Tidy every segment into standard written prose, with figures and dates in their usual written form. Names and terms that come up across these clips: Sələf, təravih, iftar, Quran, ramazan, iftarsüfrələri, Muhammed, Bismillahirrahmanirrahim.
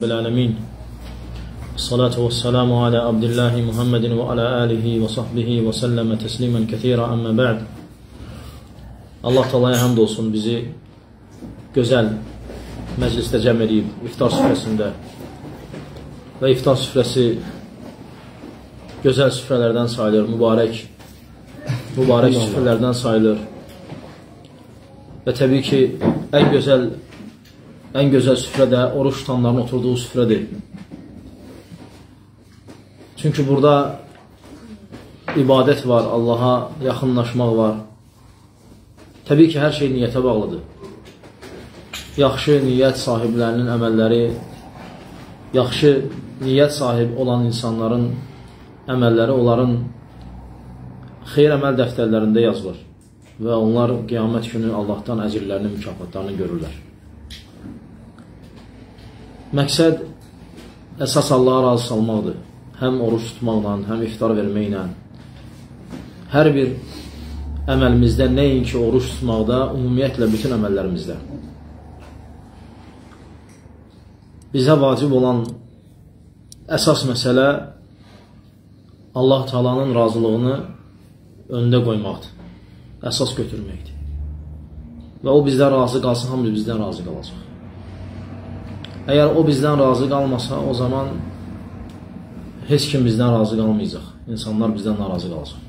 Bismillahirrahmanirrahim. Salatu vesselamu ala abdillahi Muhammedin ve ala alihi ve sahbihi ve selleme teslimen kethira amma ba'd. Allah Teala'ya hamd olsun, bizi güzel mecliste cem edib iftar süfrəsində. Və iftar süfrəsi güzel süfrələrdən sayılır, mübarək süfrələrdən sayılır. Və təbii ki, en güzel süfrə də oruç tutanların oturduğu süfrədir. Çünki burada ibadət var, Allah'a yaxınlaşmaq var. Təbii ki, hər şey niyyətə bağlıdır. Yaxşı niyyət sahiblərinin əməlləri, yaxşı niyyət sahibi olan insanların əməlləri onların xeyir əməl dəftərlərində yazılır. Və onlar qiyamət günü Allah'tan əcirlərini, mükafatlarını görürlər. Məqsəd əsas Allaha razı salmaqdır. Həm oruç tutmaqla, həm iftar verməklə. Hər bir əməlimizdə, nəinki oruç tutmaqda, ümumiyyətlə bütün əməllərimizdə. Bizə vacib olan əsas məsələ Allah Teala'nın razılığını öndə qoymaqdır. Əsas götürməkdir. Və o bizdən razı qalsın, hamı bizdən razı qalacaq. Əgər o bizdən razı qalmasa, o zaman heç kim bizdən razı qalmayacaq. İnsanlar bizdən narazı qalacaq.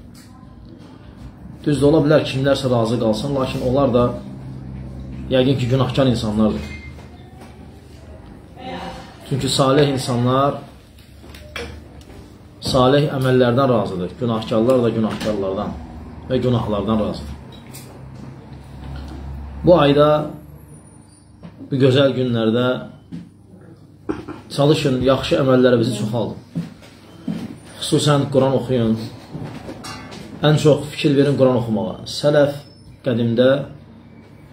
Düzdür, ola bilər kimlərsə razı qalsın, lakin onlar da yəqin ki, günahkar insanlardır. Çünki salih insanlar salih əməllərdən razıdır. Günahkarlar da günahkarlardan və günahlardan razıdır. Bu ayda, bu gözəl günlərdə çalışın, yaxşı əməllərimizi çoxaldın. Xüsusən Quran oxuyun. Ən çox fikir verin Quran oxumağa. Sələf qədimdə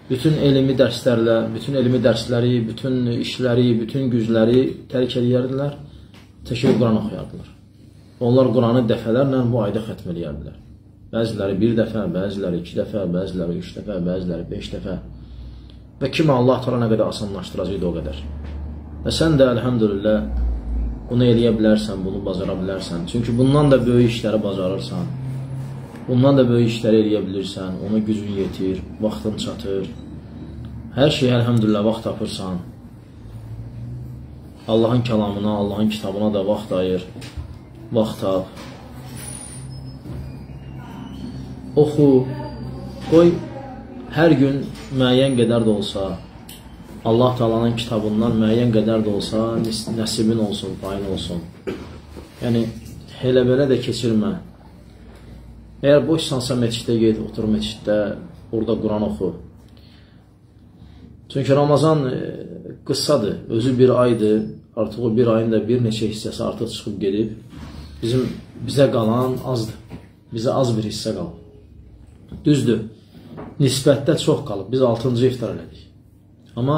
bütün elmi dərsləri, bütün işləri, bütün gücləri tərk edərdilər, təkcə Quran oxuyardılar. Onlar Quranı dəfələrlə bu ayda xətm edərdilər. Bəziləri bir dəfə, bəziləri iki dəfə, bəziləri üç dəfə, bəziləri beş dəfə. Və kimi Allah Teala nə qədər asanlaşdıracaqdı o qədər. Və sən də, elhamdülillah, bunu eləyə bilərsən, bunu bacara bilərsən. Çünki bundan da böyük işləri bacarırsan, bundan da böyük işləri eləyə bilirsən, ona gücün yetir, vaxtın çatır, hər şeyə, elhamdülillah, vaxt tapırsan. Allahın kəlamına, Allahın kitabına da vaxt ayır, vaxt tap. Oxu, qoy, hər gün müəyyən qədər də olsa, Allah Teala'nın kitabından müəyyən qədər də olsa, nəsibin olsun, payın olsun. Yəni, elə belə də keçirmə. Əgər boşsansa, məsciddə get, otur məsciddə, orada Quran oxu. Çünki Ramazan qıssadır, özü bir aydır, artıq o bir ayın da bir neçə hissəsi artıq çıxıb gedib. Bizə qalan azdır, bizə az bir hissə qalıb. Düzdür, nisbətdə çox qalıb, biz 6-cı iftar elədik. Amma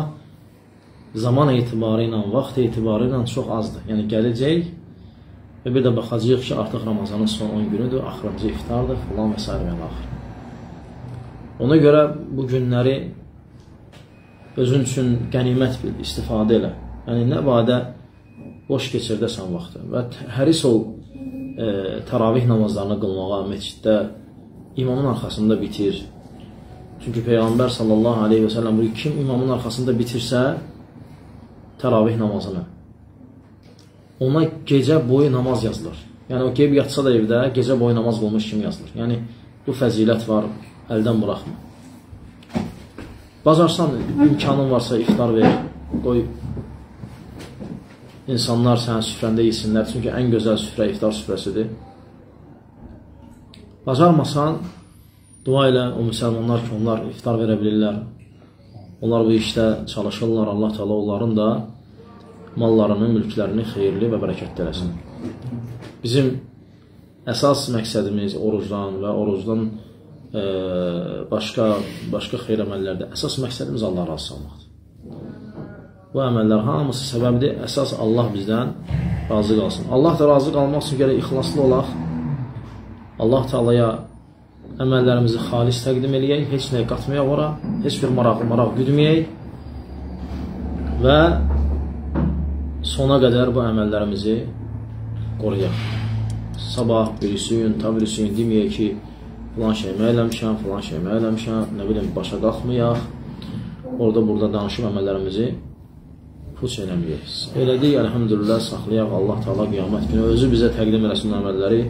zaman etibarı ilə, vaxt etibarı ilə çox azdır. Yəni, gələcək və bir də baxacaq ki, artıq Ramazanın son 10 günüdür, axırıncı iftardır, falan və s. Ona görə bu günləri özün üçün qənimət bil, istifadə elə. Yəni, nə badə boş keçirdəsən vaxtı və həris ol təravih namazlarını qılmağa, məsciddə, imamın arxasında bitir. Çünki Peyğəmbər sallallahu aleyhi və sələm buyurur, kim imamın arxasında bitirsə təravih namazını, ona gecə boyu namaz yazılır. Yəni, o qeyb yatsa da evdə, gecə boyu namaz qılmış kimi yazılır. Yəni, bu fəzilət var, əldən buraxma. Bacarsan, imkanın varsa iftar ver, qoy insanlar sənə süfrəndə yesinlər. Çünki ən gözəl süfrə iftar süfrəsidir. Bacarmasan, dua ilə o müsəlmanlar ki, onlar iftar verə bilirlər. Onlar bu işdə çalışırlar, Allah Teala onların da mallarını, mülklərini xeyirli və bərəkətli eləsin. Bizim əsas məqsədimiz orucdan və orucdan başqa xeyir əməllərdə əsas məqsədimiz Allah razı salmaqdır. Bu əməllər hamısı səbəbdir, əsas Allah bizdən razı qalsın. Allah da razı qalmaq üçün gərək ixlaslı olaq, Allah Teala'ya əməllərimizi xalis təqdim eləyək, heç nəyə qatmayaq ora, heç bir maraq güdməyək və sona qədər bu əməllərimizi qoruyaq. Sabah birisiyün, tabirisiyün deməyək ki, filan şeymə eləmişəm, filan şeymə eləmişəm, nə bilim, başa qalxmayaq, orada burada danışıb əməllərimizi puç eləməyək. Elədik, elhamdülillah, saxlayaq, Allah Taala qiyamət günü özü bizə təqdim eləsin əməlləri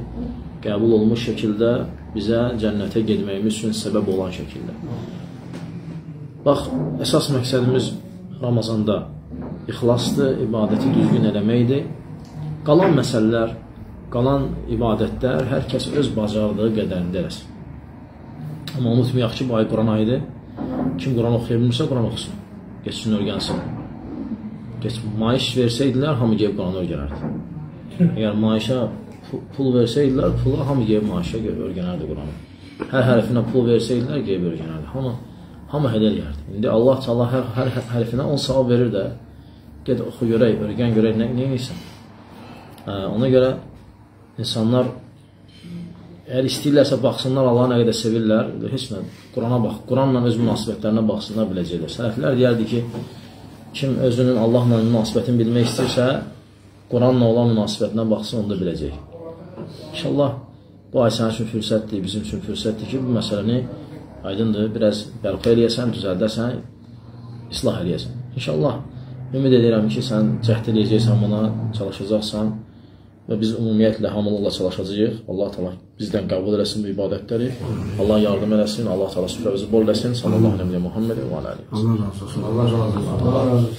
qəbul olmuş şəkildə, bizə cənnətə gedməyimiz üçün səbəb olan şəkildə. Bax, əsas məqsədimiz Ramazanda ixlasdır, ibadəti düzgün eləməkdir. Qalan məsələlər, qalan ibadətlər hər kəs öz bacardığı qədərində eləsin. Amma unutmayaq ki, bu ay Quran ayıdır. Kim Quran oxuya bilmirsə, Quran oxusun, geçsin, örgənsin. Maaş versəydilər, hamı geyib Quranı örgənərdi. Əgər maaşa pul versəydilər, pulu hamı geyib maaşa örgənərdi Quranı. Hər hərfinə pul versəydilər, geyib örgənərdi. Hamı hədəl yerdi. İndi Allah hər hərfinə 10 savab verir də, ged oxu görək, örgən görək, nə inəsən. Ona görə insanlar, əgər istəyirlərsə, baxsınlar, Allah nə qədər sevirlər, heç nə, Qurana bax, Quranla öz münasibətlərinə baxsınlar, biləcəklər. Sələflər deyərdi ki, kim özünün Allahla münasibətini bilmək istəyirsə, Quranla olan münasibətinə baxsın, onu da biləcək. İnşallah, bu ay sənin üçün fürsətdir, bizim üçün fürsətdir ki, bu məsələni aydındır, biraz bəlqə eləyəsən, düzəldəsən, islah eləyəsən. İnşallah, ümid edirəm ki, sən cəhd eləyəcəksən buna, çalışacaqsan və biz ümumiyyətlə hamılarla çalışacaq. Allah Taala bizdən qəbul eləsin bu ibadətləri, Allah yardım eləsin, Allah Taala süfrəmizi bol eləsin. Sallallahu əleyhi və Muhammed və aləhi. Allah razı olsun.